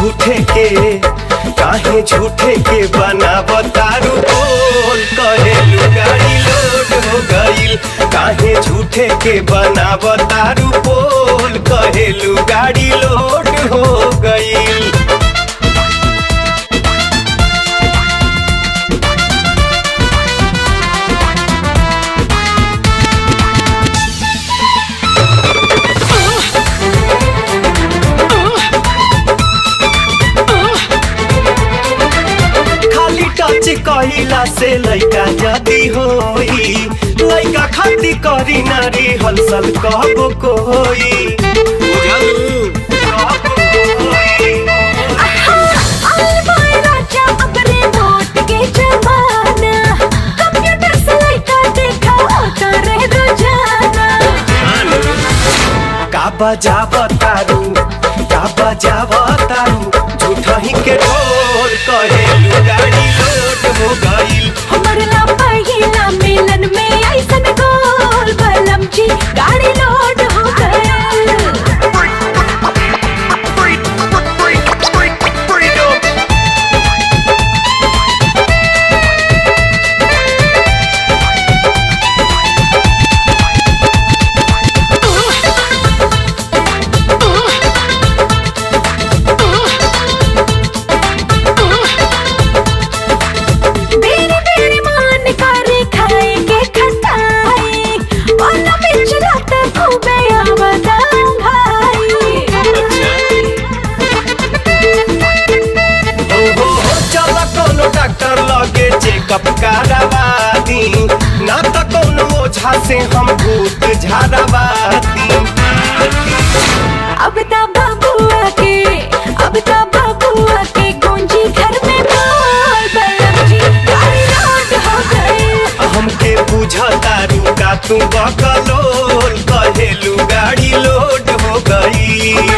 झूठे के बनावतारू बोल कहेलू गाड़ी लोड हो गइल काहे झूठे के बनावतारू बोल कहेलू गाड़ी लोड हो गइल। कहिला से लइका जाती होई लइका खाती करी नारी हलसल कहबो कोई काबा जावतारू झूठही के ढोल कहेलू गाड़ी लोड हो गइल हमर ला पहिला मिलन में ऐसन गोल बलम जी गाड़ी लोड हो गइल। ना तो कोनो ओझा से हम भूत झाराबाती अब ता बाबुआ के गुंजी घर में बोल बलम जी गाड़ी लोड हो गइल हमके बुझतारू का तू बकलोल कहेलू गाड़ी लोड हो गइल।